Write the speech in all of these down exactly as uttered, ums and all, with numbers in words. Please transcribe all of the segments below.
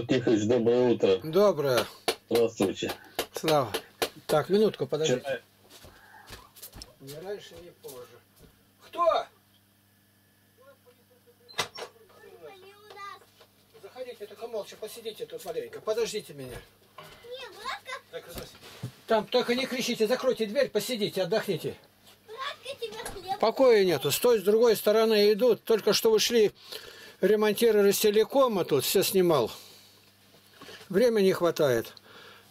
Роман Тихович, доброе утро. Доброе. Здравствуйте. Слава. Так, минутку, подождите. Вчера... Не раньше, не позже. Кто? Заходите, только молча посидите тут маленько. Подождите меня. Нет, Братка. Так, там только не кричите, закройте дверь, посидите, отдохните. Братка, тебя хлеб. Покоя нету. С той, с другой стороны идут. Только что ушли ремонтировали телекома, тут все снимал. Времени не хватает.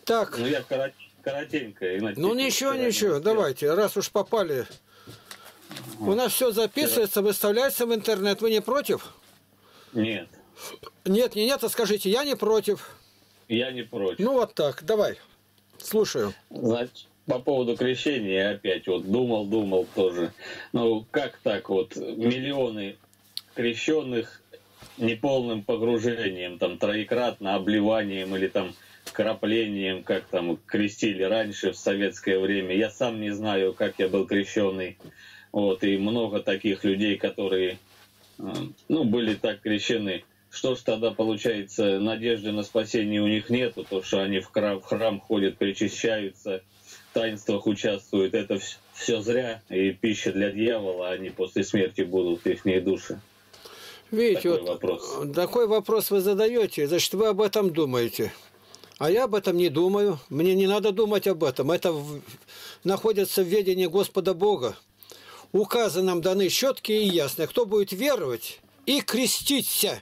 Так. Ну, я корот... коротенько. Иначе ну, ничего, ничего. Давайте, раз уж попали. У нас все записывается, выставляется в интернет. Вы не против? Нет. Нет, не нет, а скажите, я не против. Я не против. Ну вот так, давай, слушаю. Значит, по поводу крещения опять вот думал, думал тоже. Ну как так вот, миллионы крещенных неполным погружением, там троекратно обливанием или там краплением, как там крестили раньше в советское время. Я сам не знаю, как я был крещенный. Вот, и много таких людей, которые ну, были так крещены. Что ж тогда получается, надежды на спасение у них нету, то что они в храм, в храм ходят, причащаются, в таинствах участвуют, это все, все зря, и пища для дьявола, они после смерти будут, их души. Видите, такой вот вопрос. Такой вопрос вы задаете, значит, вы об этом думаете. А я об этом не думаю, мне не надо думать об этом, это в... находится в ведении Господа Бога. Указы нам даны четкие и ясные, кто будет веровать и креститься.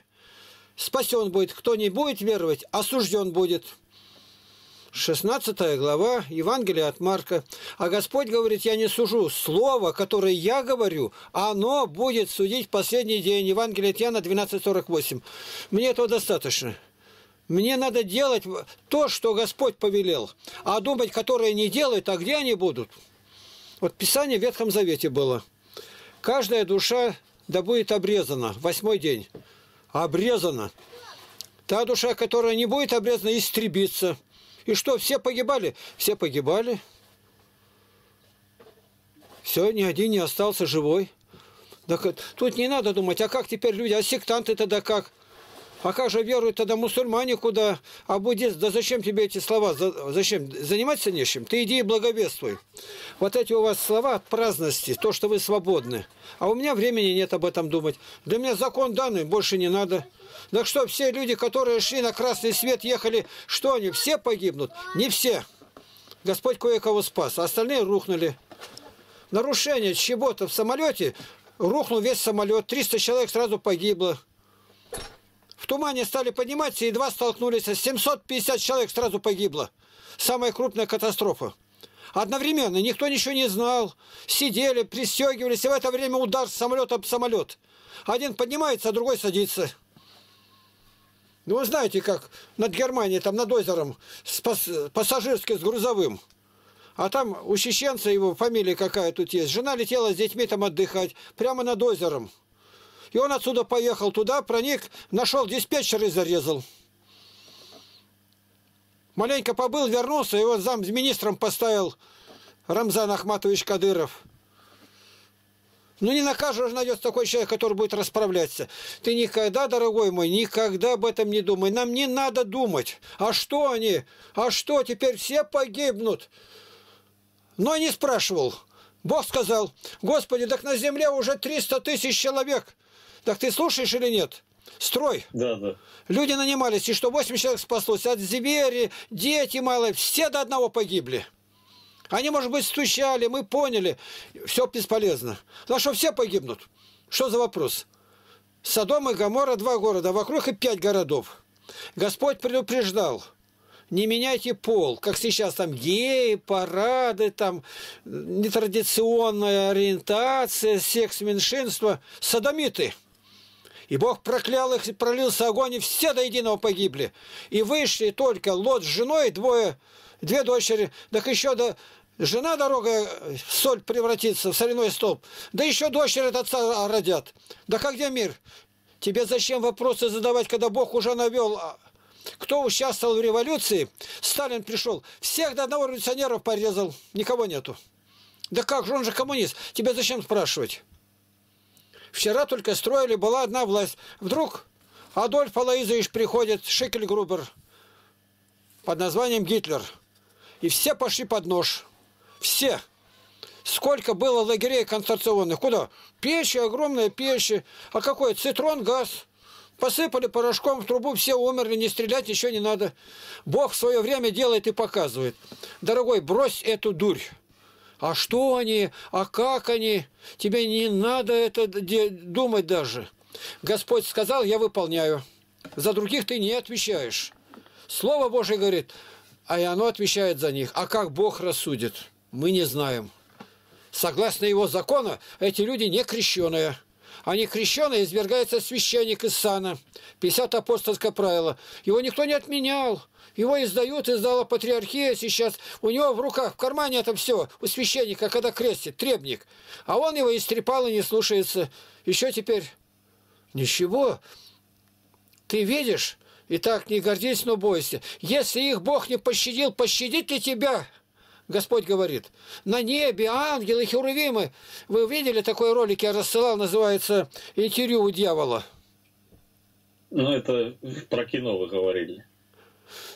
Спасен будет, кто не будет веровать, осужден будет. шестнадцатая глава Евангелия от Марка. А Господь говорит, я не сужу. Слово, которое я говорю, оно будет судить в последний день. Евангелие от Иоанна двенадцать сорок восемь. Мне этого достаточно. Мне надо делать то, что Господь повелел. А думать, которые не делают, а где они будут? Вот Писание в Ветхом Завете было. Каждая душа да будет обрезана. Восьмой день. Обрезана. Та душа, которая не будет обрезана, истребится. И что, все погибали? Все погибали. Все, ни один не остался живой. Так, тут не надо думать, а как теперь люди, а сектанты тогда как? А как же веруют тогда мусульмане куда? А буддист, да зачем тебе эти слова? Зачем? Заниматься нечем. Ты иди и благовествуй. Вот эти у вас слова от праздности, то, что вы свободны. А у меня времени нет об этом думать. Для меня закон данный, больше не надо. Так что все люди, которые шли на красный свет, ехали, что они, все погибнут? Не все. Господь кое-кого спас, а остальные рухнули. Нарушение чего-то в самолете, рухнул весь самолет, триста человек сразу погибло. В тумане стали подниматься, и едва столкнулись. семьсот пятьдесят человек сразу погибло. Самая крупная катастрофа. Одновременно. Никто ничего не знал. Сидели, пристегивались. И в это время удар с самолета об самолет. Один поднимается, а другой садится. Ну, вы знаете, как над Германией, там над озером, с пассажирским, с грузовым. А там у чеченца его фамилия какая тут есть. Жена летела с детьми там отдыхать. Прямо над озером. И он отсюда поехал туда, проник, нашел диспетчера и зарезал. Маленько побыл, вернулся, его замминистром поставил Рамзан Ахматович Кадыров. Ну не на каждого же найдется такой человек, который будет расправляться. Ты никогда, дорогой мой, никогда об этом не думай. Нам не надо думать. А что они? А что, теперь все погибнут? Но не спрашивал. Бог сказал, Господи, так на земле уже триста тысяч человек. Так ты слушаешь или нет? Строй. Да, да. Люди нанимались, и что восемь человек спаслось. От звери, дети малые, все до одного погибли. Они, может быть, стучали, мы поняли. Все бесполезно. Потому что все погибнут. Что за вопрос? Содом и Гоморра, два города, вокруг и пять городов. Господь предупреждал. Не меняйте пол, как сейчас там геи, парады, там нетрадиционная ориентация, секс меньшинства, содомиты. И Бог проклял их, и пролился огонь, и все до единого погибли. И вышли только Лот с женой, двое, две дочери, так еще до... жена дорога, соль превратится в соляной столб, да еще дочери от отца родят. Да как где мир? Тебе зачем вопросы задавать, когда Бог уже навел... Кто участвовал в революции, Сталин пришел, всех до одного революционеров порезал, никого нету. Да как же, он же коммунист, тебя зачем спрашивать? Вчера только строили, была одна власть. Вдруг Адольф Алоизович приходит, Шикельгрубер, под названием Гитлер. И все пошли под нож. Все. Сколько было лагерей концентрационных. Куда? Печи, огромные печи. А какой? Цитрон, газ. Посыпали порошком в трубу, все умерли, не стрелять еще не надо. Бог в свое время делает и показывает. Дорогой, брось эту дурь. А что они, а как они? Тебе не надо это думать даже. Господь сказал, я выполняю. За других ты не отвечаешь. Слово Божье говорит, а и оно отвечает за них. А как Бог рассудит, мы не знаем. Согласно его закону, эти люди не крещеные. Они крещеные, извергается священник из сана. пятьдесят апостольское правило. Его никто не отменял. Его издают, издала патриархия сейчас. У него в руках, в кармане это все. У священника, когда крестит, требник. А он его истрепал и не слушается. Еще теперь ничего. Ты видишь? И так не гордись, но бойся. Если их Бог не пощадил, пощадит ли тебя? Господь говорит. На небе ангелы, херувимы. Вы видели такой ролик, я рассылал, называется «Интервью у дьявола». Ну, это про кино вы говорили.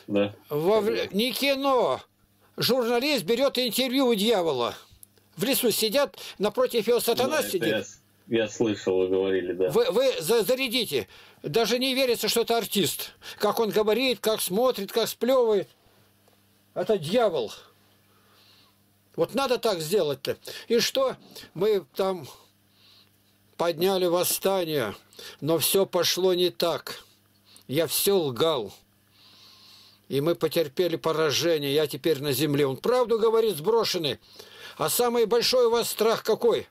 Да. Во... Не кино. Журналист берет интервью у дьявола. В лесу сидят, напротив его сатана ну, сидит. Я, я слышал, вы говорили, да. Вы, вы зарядите. Даже не верится, что это артист. Как он говорит, как смотрит, как сплевывает. Это дьявол. Вот надо так сделать-то. И что? Мы там подняли восстание, но все пошло не так. Я все лгал. И мы потерпели поражение. Я теперь на земле. Он правду говорит, сброшенный. А самый большой у вас страх какой?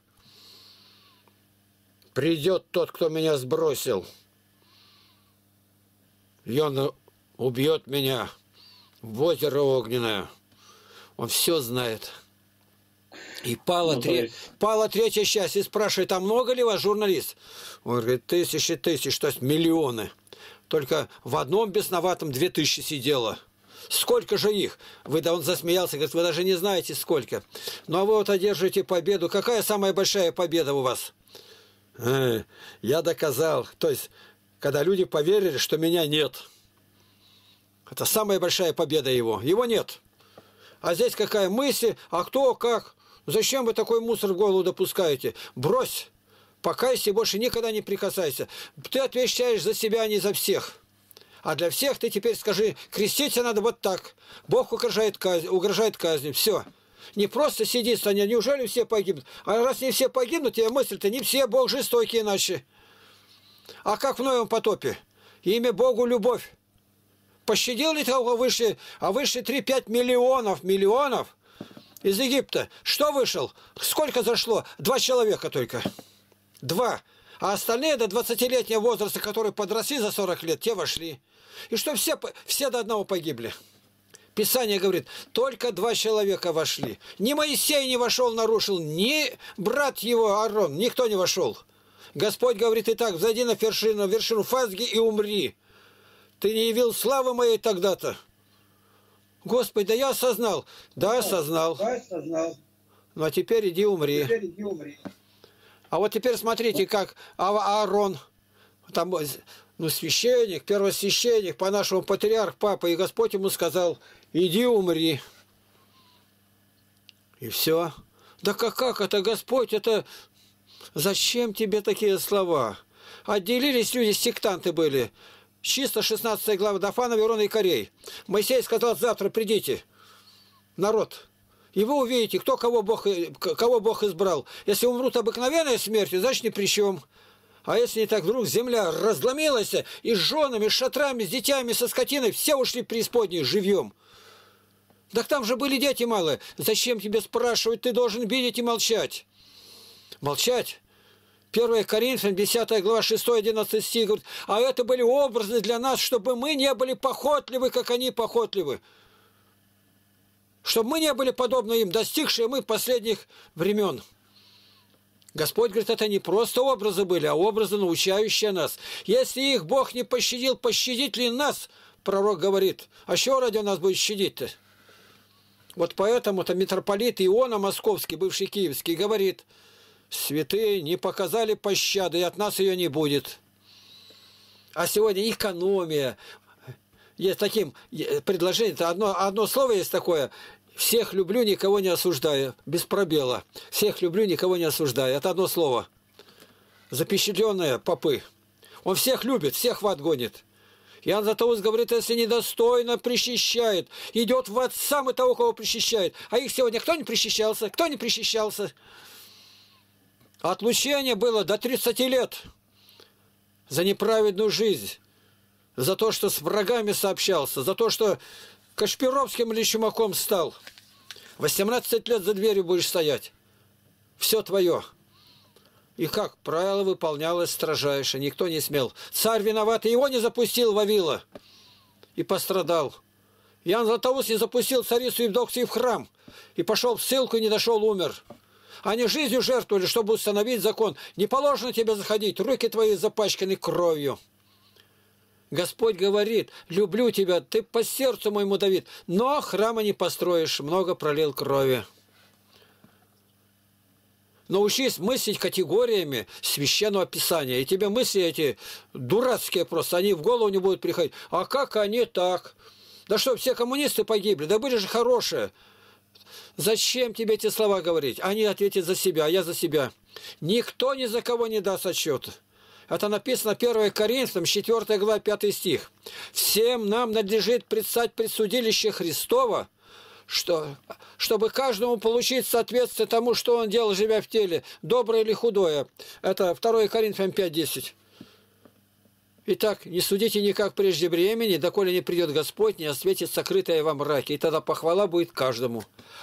Придет тот, кто меня сбросил. И он убьет меня в озеро огненное. Он все знает. И пала, ну, тре... пала третья часть. И спрашивает, а много ли вас, журналист? Он говорит, тысячи, тысяч, то есть миллионы. Только в одном бесноватом две тысячи сидело. Сколько же их? Вы, да, он засмеялся, говорит, вы даже не знаете, сколько. Ну, а вы вот одержите победу. Какая самая большая победа у вас? Э, я доказал. То есть, когда люди поверили, что меня нет. Это самая большая победа его. Его нет. А здесь какая мысль? А кто, как? Зачем вы такой мусор в голову допускаете? Брось! Покайся и больше никогда не прикасайся. Ты отвечаешь за себя, а не за всех. А для всех ты теперь скажи, креститься надо вот так. Бог угрожает казнь, угрожает казнью. Все. Не просто сиди, Саня, неужели все погибнут? А раз не все погибнут, я мысль-то не все, Бог жестокий иначе. А как в Ноевом потопе? Имя Богу любовь. Пощадил ли того выше, а выше три-пять миллионов, миллионов из Египта? Что вышел? Сколько зашло? Два человека только. Два. А остальные до двадцатилетнего возраста, которые подросли за сорок лет, те вошли. И что все, все до одного погибли. Писание говорит, только два человека вошли. Ни Моисей не вошел, нарушил, ни брат его Аарон, никто не вошел. Господь говорит и так, взойди на вершину, вершину Фазги и умри. Ты не явил славы моей тогда-то. Господи, да я осознал. Да, осознал. Да, осознал. Ну, а теперь иди умри. Теперь иди умри. А вот теперь смотрите, как а Аарон, там, ну, священник, первосвященник, по-нашему патриарх, папа, и Господь ему сказал, иди умри. И все. Да как, как это, Господь, это... Зачем тебе такие слова? Отделились люди, сектанты были. Чисто шестнадцатая глава Дафана, Верона и Корей. Моисей сказал, завтра придите, народ, и вы увидите, кто кого Бог, кого Бог избрал. Если умрут обыкновенной смертью, значит, ни при чем. А если не так, вдруг земля разломилась, и с женами, с шатрами, с детьми, со скотиной, все ушли в преисподнюю живьем. Так там же были дети малые. Зачем тебе спрашивать? Ты должен видеть и молчать. Молчать? первое Коринфянам, десятая глава, шестой-одиннадцатый стих, говорит, а это были образы для нас, чтобы мы не были похотливы, как они похотливы. Чтобы мы не были подобны им, достигшие мы последних времен. Господь говорит, это не просто образы были, а образы, научающие нас. Если их Бог не пощадил, пощадит ли нас, пророк говорит, а чего ради нас будет щадить-то? Вот поэтому-то митрополит Иона Московский, бывший киевский, говорит, святые не показали пощады, и от нас ее не будет. А сегодня экономия. Есть таким предложение, одно, одно слово есть такое: всех люблю, никого не осуждаю. Без пробела. Всех люблю, никого не осуждаю. Это одно слово. Запечатленное попы. Он всех любит, всех в ад гонит. Иоанн Златоуст говорит, если недостойно причащает, идет в ад сам и того, кого причащает. А их сегодня кто не причащался? Кто не причащался? Отлучение было до тридцати лет за неправедную жизнь, за то, что с врагами сообщался, за то, что Кашпировским или Чумаком стал. восемнадцать лет за дверью будешь стоять. Все твое. И как правило выполнялось строжайше, никто не смел. Царь виноват, и его не запустил Вавила. И пострадал. Иоанн Златоуст не запустил царицу Евдокцию в храм. И пошел в ссылку, и не дошел, умер. Они жизнью жертвовали, чтобы установить закон. Не положено тебе заходить, руки твои запачканы кровью. Господь говорит, люблю тебя, ты по сердцу моему, Давид, но храма не построишь, много пролил крови. Научись мыслить категориями священного писания. И тебе мысли эти дурацкие просто, они в голову не будут приходить. А как они так? Да что, все коммунисты погибли, да были же хорошие. Зачем тебе эти слова говорить? Они ответят за себя, а я за себя. Никто ни за кого не даст отчета. Это написано первое Коринфянам, четвёртая глава, пятый стих. Всем нам надлежит предстать пред судилище Христова, что, чтобы каждому получить соответствие тому, что он делал, живя в теле, доброе или худое. Это второе Коринфянам, пять десять. Итак, не судите никак прежде времени, доколе не придет Господь, не осветит сокрытое во мраке. И тогда похвала будет каждому,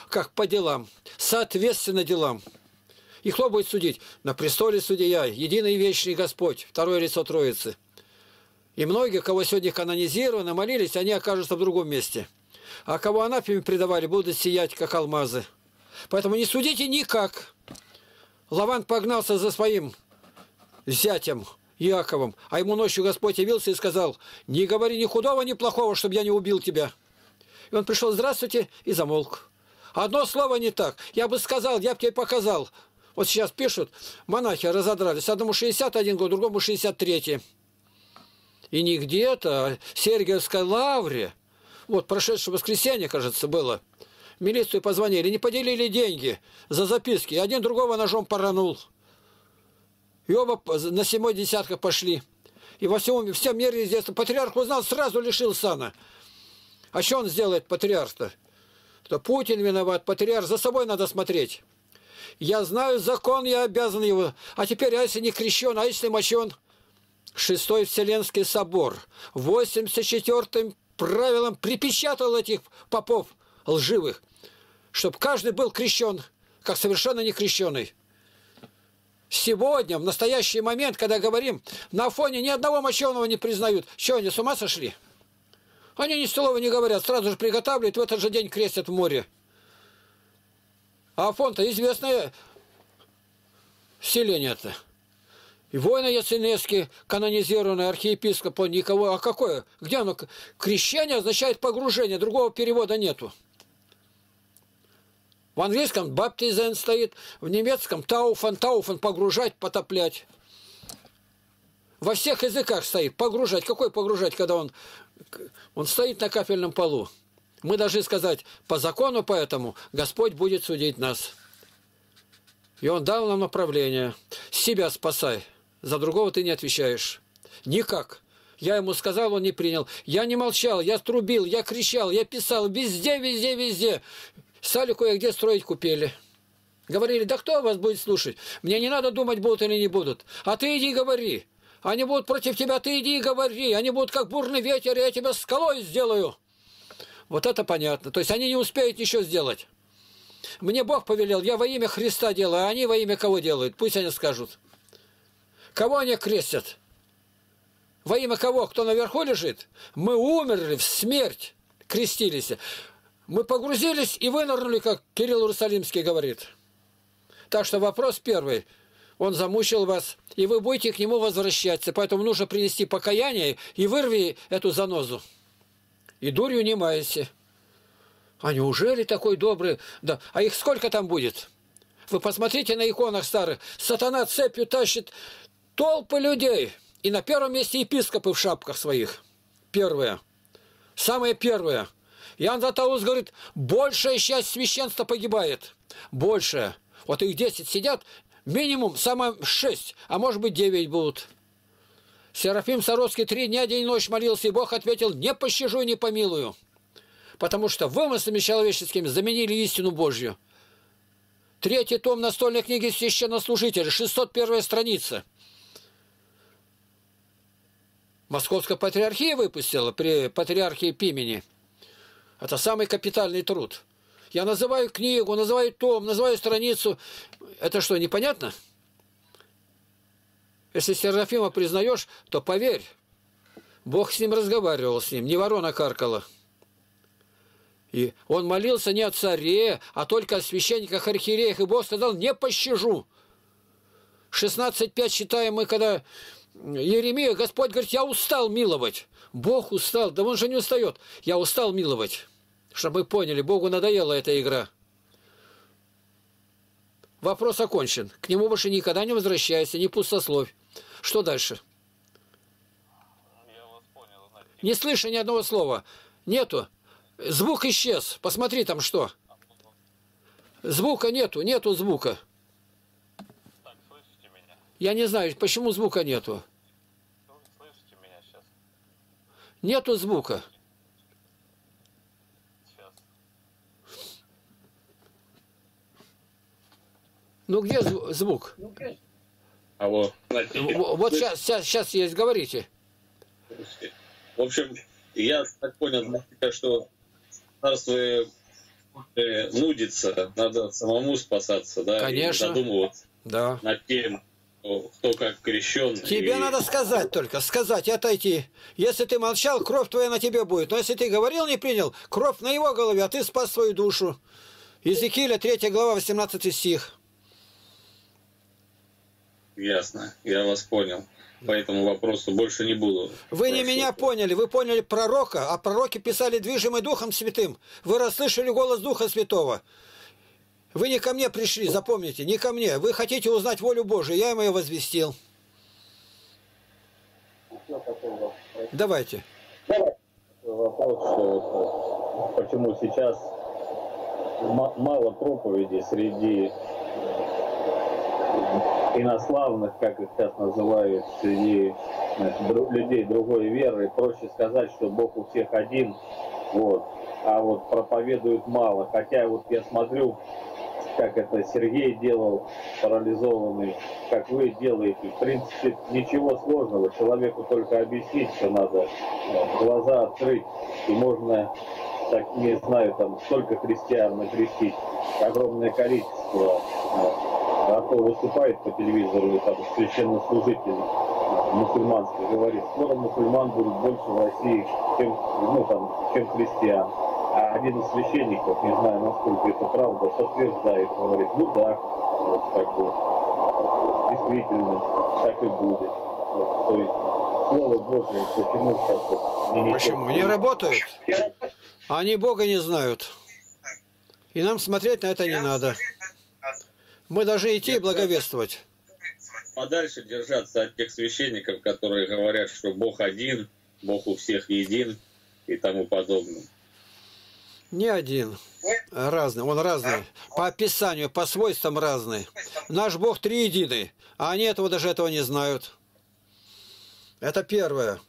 как по делам, соответственно делам. И кто будет судить? На престоле судья, единый вечный Господь, второе лицо Троицы. И многие, кого сегодня канонизированы, молились, они окажутся в другом месте. А кого анафеме предавали, будут сиять, как алмазы. Поэтому не судите никак. Лаван погнался за своим зятем Иаковом, а ему ночью Господь явился и сказал, не говори ни худого, ни плохого, чтобы я не убил тебя. И он пришел, здравствуйте, и замолк. Одно слово не так. Я бы сказал, я бы тебе показал. Вот сейчас пишут, монахи разодрались, одному шестьдесят один год, другому шестьдесят третий. И не где-то, а в Сергиевской лавре, вот прошедшее воскресенье, кажется, было, милицию позвонили, не поделили деньги за записки, и один другого ножом поранул. И оба на седьмой десятка пошли. И во всем, всем мире известно. Патриарх узнал, сразу лишил сана. А что он сделает, патриарх-то? То Путин виноват, патриарх. За собой надо смотреть. Я знаю закон, я обязан его. А теперь, а если не крещен, а если мочен? Шестой Вселенский собор восемьдесят четвёртым правилом припечатал этих попов лживых, чтобы каждый был крещен, как совершенно некрещенный. Сегодня, в настоящий момент, когда говорим, на Афоне ни одного моченого не признают. Что, они с ума сошли? Они ни слова не говорят, сразу же приготавливают, в этот же день крестят в море. А Афон-то известное селение-то. И воины яценецкие, канонизированный архиепископ, он никого... А какое? Где оно? Крещение означает погружение, другого перевода нету. В английском «баптизен» стоит, в немецком «тауфен», «тауфен» – погружать, потоплять. Во всех языках стоит «погружать». Какой погружать, когда он, он стоит на кафельном полу? Мы должны сказать, по закону поэтому Господь будет судить нас. И Он дал нам направление. Себя спасай, за другого ты не отвечаешь. Никак. Я ему сказал, он не принял. Я не молчал, я трубил, я кричал, я писал везде, везде, везде. Стали кое-где строить купели. Говорили, да кто вас будет слушать? Мне не надо думать, будут или не будут. А ты иди говори. Они будут против тебя, ты иди говори. Они будут как бурный ветер, и я тебя скалой сделаю. Вот это понятно. То есть они не успеют ничего сделать. Мне Бог повелел, я во имя Христа делаю, а они во имя кого делают? Пусть они скажут. Кого они крестят? Во имя кого? Кто наверху лежит? Мы умерли в смерть, крестились. Мы погрузились и вынырнули, как Кирилл Иерусалимский говорит. Так что вопрос первый. Он замучил вас, и вы будете к нему возвращаться. Поэтому нужно принести покаяние и вырви эту занозу. И дурью не маяйся. А неужели такой добрый? Да. А их сколько там будет? Вы посмотрите на иконах старых. Сатана цепью тащит толпы людей. И на первом месте епископы в шапках своих. Первое. Самое первое. Иоанн Златоуст говорит, большая часть священства погибает. Большая. Вот их десять сидят, минимум, самое шесть, а может быть девять будут. Серафим Саровский три дня, день и ночь молился, и Бог ответил, не пощажу и не помилую. Потому что вымыслами человеческими заменили истину Божью. Третий том настольной книги священнослужителя, шестьсот первая страница. Московская патриархия выпустила при патриархии Пимени. Это самый капитальный труд. Я называю книгу, называю том, называю страницу. Это что, непонятно? Если Серафима признаешь, то поверь, Бог с ним разговаривал, с ним, не ворона каркала. И он молился не о царе, а только о священниках, архиереях. И Бог сказал, не пощажу. шестнадцать пять читаем мы, когда Иеремия, Господь говорит, я устал миловать. Бог устал, да он же не устает. Я устал миловать. Чтобы мы поняли, Богу надоела эта игра. Вопрос окончен. К нему больше никогда не возвращайся, не пустословь. Что дальше? Я вас понял, знаете. Не слышу ни одного слова. Нету. Звук исчез. Посмотри там что. Звука нету, нету звука. Так, слышите меня? Я не знаю, почему звука нету. Слышите меня сейчас? Нету звука. Сейчас. Ну где звук? Ну, где? Алло. Вот сейчас, сейчас, сейчас есть, говорите. В общем, я так понял, что царство нудится, надо самому спасаться, да? Конечно. И задумываться, да, над тем, кто как крещен. Тебе и... надо сказать только, сказать и отойти. Если ты молчал, кровь твоя на тебе будет. Но если ты говорил, не принял, кровь на его голове, а ты спас свою душу. Иезекииля, третья глава, восемнадцатый стих. Ясно, я вас понял. По этому вопросу больше не буду. Вы не меня поняли, вы поняли пророка, а пророки писали движимый Духом Святым. Вы расслышали голос Духа Святого. Вы не ко мне пришли, запомните, не ко мне. Вы хотите узнать волю Божию, я им ее возвестил. Давайте. Вопрос, почему сейчас мало проповеди среди... инославных, как их сейчас называют, среди людей другой веры, проще сказать, что Бог у всех один, вот, а вот проповедуют мало. Хотя вот я смотрю, как это Сергей делал, парализованный, как вы делаете. В принципе, ничего сложного, человеку только объяснить, что надо глаза открыть, и можно, так, не знаю, там столько христиан накрестить, огромное количество. А то выступает по телевизору там священнослужитель мусульманский, говорит, скоро мусульман будет больше в России, чем, ну, там, чем христиан. А один из священников, не знаю, насколько это правда, подтверждает, говорит, ну да, вот так вот, действительно, так и будет. Вот, то есть, слово Божие, почему так вот? Не почему? Не работают. Они Бога не знают. И нам смотреть на это не надо. Мы должны идти и благовествовать. Подальше держаться от тех священников, которые говорят, что Бог один, Бог у всех един и тому подобное. Не один. Разный. Он разный. По описанию, по свойствам разный. Наш Бог триединый, а они этого даже этого не знают. Это первое.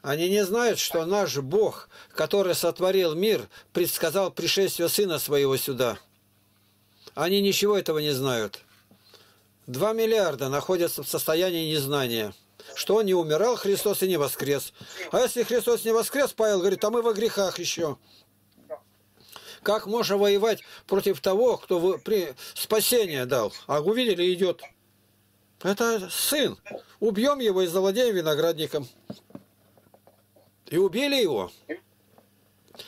Они не знают, что наш Бог, который сотворил мир, предсказал пришествие Сына Своего сюда. Они ничего этого не знают. Два миллиарда находятся в состоянии незнания, что он не умирал, Христос, и не воскрес. А если Христос не воскрес, Павел говорит, а мы во грехах еще. Как можно воевать против того, кто спасение дал? А увидели, идет. Это сын. Убьем его и завладеем виноградником. И убили его.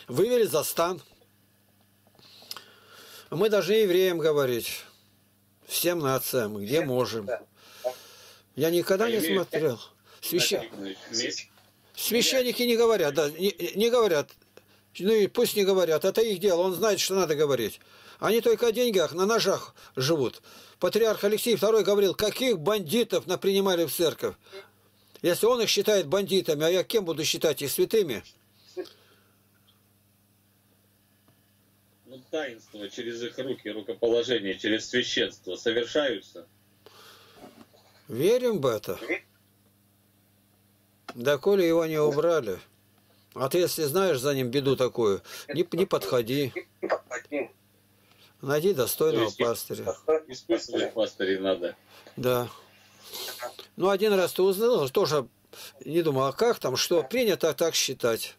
Вывели за стан. Мы должны евреям говорить, всем нациям, где можем. Я никогда не смотрел. Священ... Священники не говорят, да, не, не говорят, ну и пусть не говорят, это их дело, он знает, что надо говорить. Они только о деньгах, на ножах живут. Патриарх Алексей Второй говорил, каких бандитов напринимали в церковь. Если он их считает бандитами, а я кем буду считать? Их святыми? Ну, таинства через их руки, рукоположение, через священство совершаются. Верим в это? Доколе его не убрали. А ты, если знаешь за ним беду такую, не, не подходи. Найди достойного пастыря. Испытывать пастырей надо. Да. Ну, один раз ты узнал, тоже не думал, а как там, что принято так считать.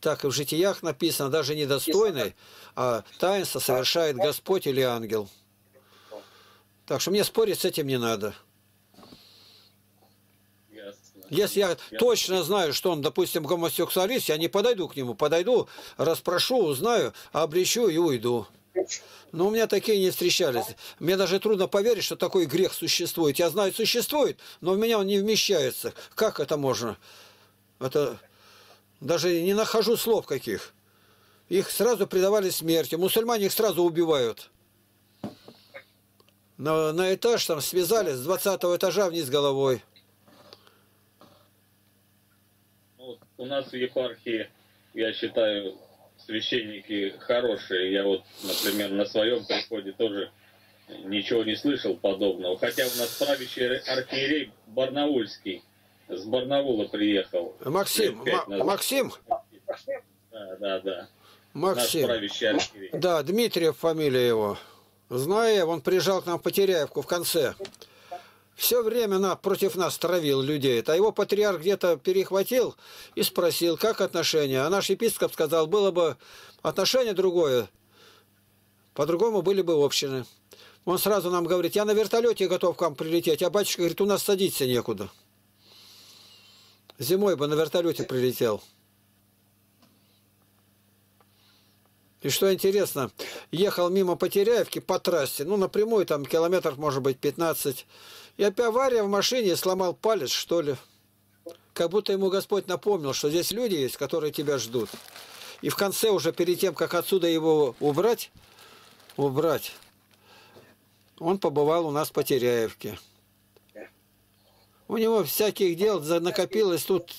Так и в житиях написано, даже недостойный, а таинство совершает Господь или ангел. Так что мне спорить с этим не надо. Если я точно знаю, что он, допустим, гомосексуалист, я не подойду к нему. Подойду, расспрошу, узнаю, обречу и уйду. Но у меня такие не встречались. Мне даже трудно поверить, что такой грех существует. Я знаю, существует, но в меня он не вмещается. Как это можно? Это... Даже не нахожу слов каких. Их сразу предавали смерти. Мусульмане их сразу убивают. На, на этаж там связали с двадцатого этажа вниз головой. У нас в епархии, я считаю, священники хорошие. Я вот, например, на своем приходе тоже ничего не слышал подобного. Хотя у нас правящий архиерей барнаульский, с Барнаула приехал. Максим, Максим? Да, да, да. Максим. Наш правящий архиерей. Да, Дмитриев фамилия его. Зная, он приезжал к нам в Потеряевку в конце. Все время на, против нас травил людей. А его патриарх где-то перехватил и спросил, как отношения. А наш епископ сказал, было бы отношение другое, по-другому были бы общины. Он сразу нам говорит, я на вертолете готов к вам прилететь. А батюшка говорит, у нас садиться некуда. Зимой бы на вертолете прилетел. И что интересно, ехал мимо Потеряевки по трассе, ну напрямую там километров может быть пятнадцать. И опять авария в машине, сломал палец, что ли. Как будто ему Господь напомнил, что здесь люди есть, которые тебя ждут. И в конце уже, перед тем, как отсюда его убрать, убрать, он побывал у нас в Потеряевке. У него всяких дел накопилось, тут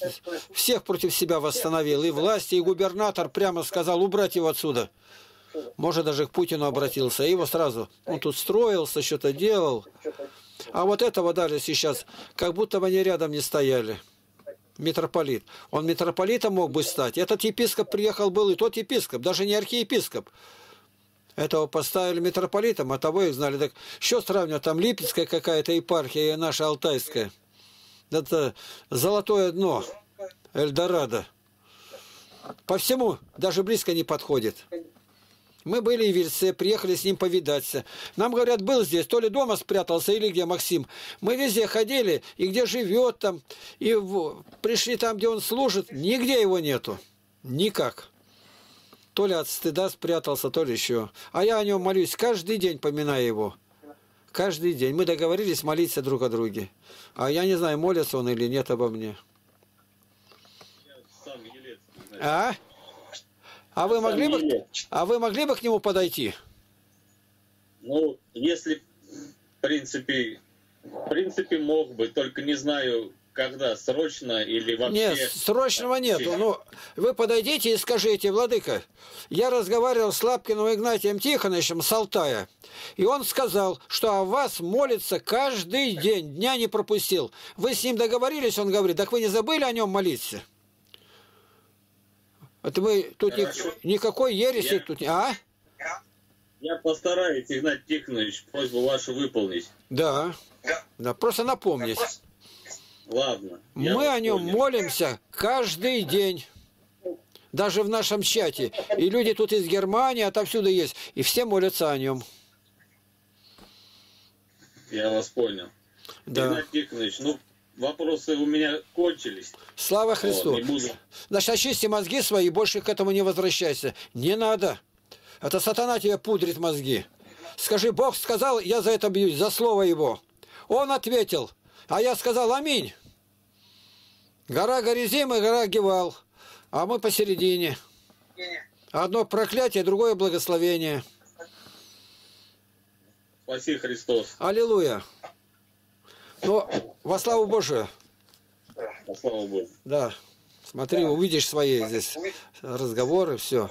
всех против себя восстановил. И власти, и губернатор прямо сказал убрать его отсюда. Может, даже к Путину обратился. И его сразу, он тут строился, что-то делал. А вот этого дали сейчас, как будто бы они рядом не стояли. Митрополит. Он митрополитом мог бы стать. Этот епископ приехал был, и тот епископ, даже не архиепископ. Этого поставили митрополитом, а того их знали. Так что сравнивать, там Липецкая какая-то епархия, и наша Алтайская. Это золотое дно, Эльдорадо. По всему даже близко не подходит. Мы были и в Ельце, приехали с ним повидаться. Нам говорят, был здесь, то ли дома спрятался, или где Максим. Мы везде ходили, и где живет там, и в... пришли там, где он служит. Нигде его нету. Никак. То ли от стыда спрятался, то ли еще. А я о нем молюсь, каждый день поминаю его. Каждый день. Мы договорились молиться друг о друге. А я не знаю, молится он или нет обо мне. Я сам елецкий, значит. А? А вы, могли бы, а вы могли бы к нему подойти? Ну, если, в принципе, в принципе, мог бы, только не знаю, когда, срочно или вообще... Нет, срочного нету. Ну, вы подойдите и скажите, владыка, я разговаривал с Лапкиным Игнатием Тихоновичем с Алтая, и он сказал, что о вас молится каждый день, дня не пропустил. Вы с ним договорились, он говорит, так вы не забыли о нем молиться? Это мы тут ни, никакой ереси я, тут не... А? Я постараюсь, Игнатий Тихонович, просьбу вашу выполнить. Да. Да. Да просто напомнить. Ладно. Мы о нем понял. Молимся каждый день. Даже в нашем чате. И люди тут из Германии, отовсюду есть. И все молятся о нем. Я вас понял. Да. Игнатий Тихонович, ну... Вопросы у меня кончились. Слава Христу. О, значит, очисти мозги свои и больше к этому не возвращайся. Не надо. Это сатана тебе пудрит мозги. Скажи, Бог сказал, я за это бьюсь, за слово его. Он ответил, а я сказал, аминь. Гора Горизима и гора Гивал. А мы посередине. Одно проклятие, другое благословение. Спаси Христос. Аллилуйя. Ну, во славу Божию. Во славу Божию. Да. Смотри, да. Увидишь свои здесь разговоры, все.